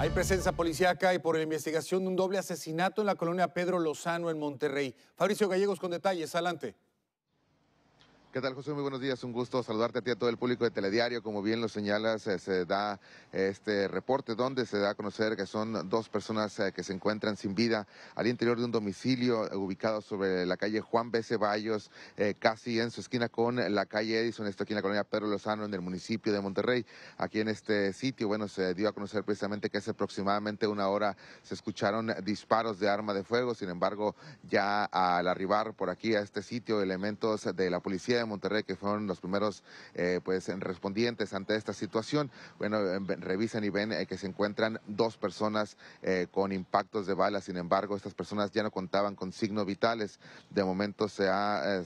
Hay presencia policíaca y por la investigación de un doble asesinato en la colonia Pedro Lozano en Monterrey. Fabricio Gallegos con detalles, adelante. ¿Qué tal, José? Muy buenos días, un gusto saludarte a ti y a todo el público de Telediario. Como bien lo señalas, se da este reporte donde se da a conocer que son dos personas que se encuentran sin vida al interior de un domicilio ubicado sobre la calle Juan B. Ceballos, casi en su esquina con la calle Edison, esto aquí en la colonia Pedro Lozano, en el municipio de Monterrey. Aquí en este sitio, bueno, se dio a conocer precisamente que hace aproximadamente una hora se escucharon disparos de arma de fuego. Sin embargo, ya al arribar por aquí a este sitio, elementos de la policía de Monterrey, que fueron los primeros respondientes ante esta situación, bueno, revisan y ven que se encuentran dos personas con impactos de balas. Sin embargo, estas personas ya no contaban con signos vitales. De momento se ha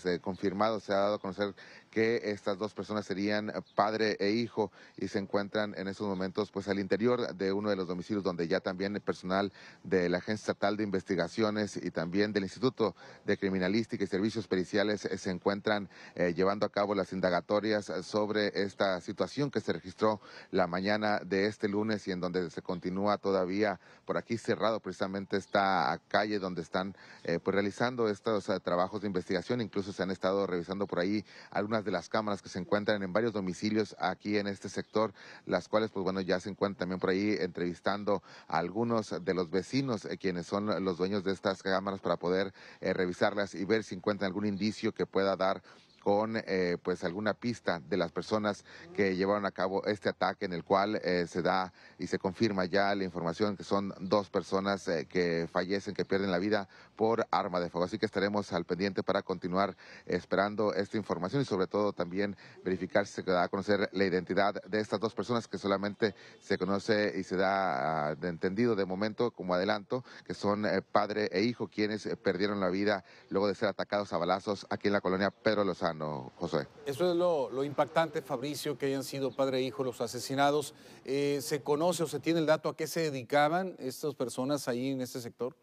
dado a conocer que estas dos personas serían padre e hijo y se encuentran en estos momentos pues al interior de uno de los domicilios, donde ya también el personal de la Agencia Estatal de Investigaciones y también del Instituto de Criminalística y Servicios Periciales se encuentran llevando a cabo las indagatorias sobre esta situación que se registró la mañana de este lunes y en donde se continúa todavía por aquí cerrado precisamente esta calle donde están pues realizando estos trabajos de investigación. Incluso se han estado revisando por ahí algunas de las cámaras que se encuentran en varios domicilios aquí en este sector, las cuales pues bueno ya se encuentran también por ahí entrevistando a algunos de los vecinos quienes son los dueños de estas cámaras para poder revisarlas y ver si encuentran algún indicio que pueda dar con pues alguna pista de las personas que llevaron a cabo este ataque, en el cual se da y se confirma ya la información que son dos personas que fallecen, que pierden la vida por arma de fuego. Así que estaremos al pendiente para continuar esperando esta información y sobre todo también verificar si se da a conocer la identidad de estas dos personas, que solamente se conoce y se da de entendido de momento, como adelanto, que son padre e hijo, quienes perdieron la vida luego de ser atacados a balazos aquí en la colonia Pedro Lozano. No, José. Eso es lo impactante, Fabricio, que hayan sido padre e hijo los asesinados. ¿Se conoce o se tiene el dato a qué se dedicaban estas personas ahí en este sector?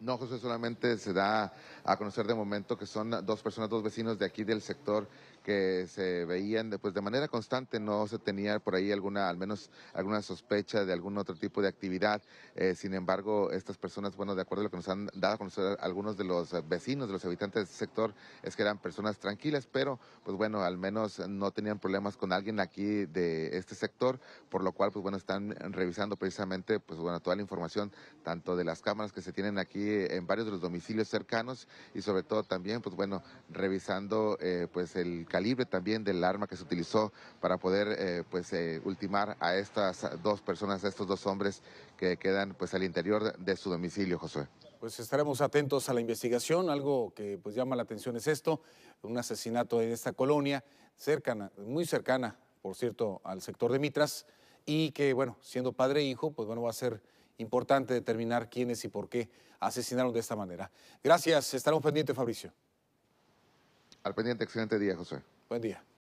No, José, solamente se da a conocer de momento que son dos personas, dos vecinos de aquí del sector que se veían pues, de manera constante. No se tenía por ahí alguna, al menos alguna sospecha de algún otro tipo de actividad. Sin embargo, estas personas, bueno, de acuerdo a lo que nos han dado a conocer algunos de los vecinos, de los habitantes del sector, es que eran personas tranquilas, pero pues bueno, al menos no tenían problemas con alguien aquí de este sector, por lo cual pues bueno, están revisando precisamente pues bueno, toda la información, tanto de las cámaras que se tienen aquí en varios de los domicilios cercanos y sobre todo también pues bueno, revisando pues el calibre también del arma que se utilizó para poder ultimar a estas dos personas, a estos dos hombres que quedan pues al interior de su domicilio, José. Pues estaremos atentos a la investigación. Algo que pues llama la atención es esto, un asesinato en esta colonia cercana, muy cercana, por cierto, al sector de Mitras, y que bueno, siendo padre e hijo, pues bueno, va a ser importante determinar quiénes y por qué asesinaron de esta manera. Gracias, estaremos pendientes, Fabricio. Al pendiente, excelente día, José. Buen día.